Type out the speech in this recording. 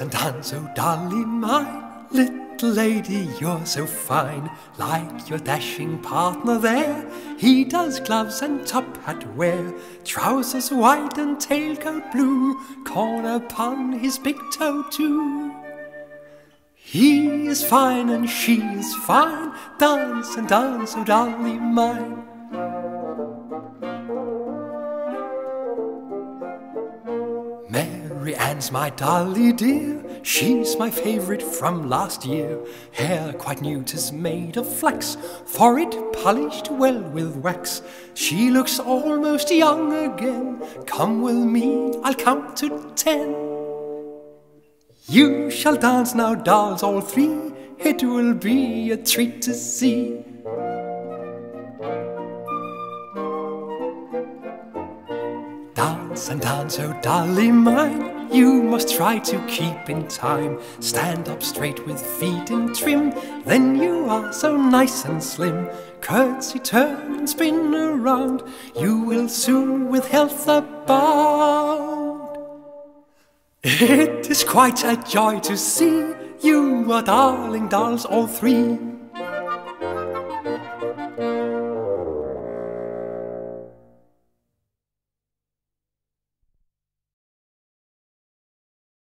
dance and dance, oh darling mine. Little lady, you're so fine, like your dashing partner there. He does gloves and top hat wear, trousers white and tailcoat blue, corner upon his big toe too. He is fine and she is fine, dance and dance, oh darling mine. Mary Ann's my dolly dear, she's my favourite from last year. Hair quite new, 'tis made of flax, forehead polished well with wax. She looks almost young again, come with me, I'll count to 10. You shall dance now, dolls all three, it will be a treat to see. Dance and dance, oh darling mine, you must try to keep in time. Stand up straight with feet in trim, then you are so nice and slim. Curtsy, turn and spin around, you will soon with health abound. It is quite a joy to see, you are darling dolls all three.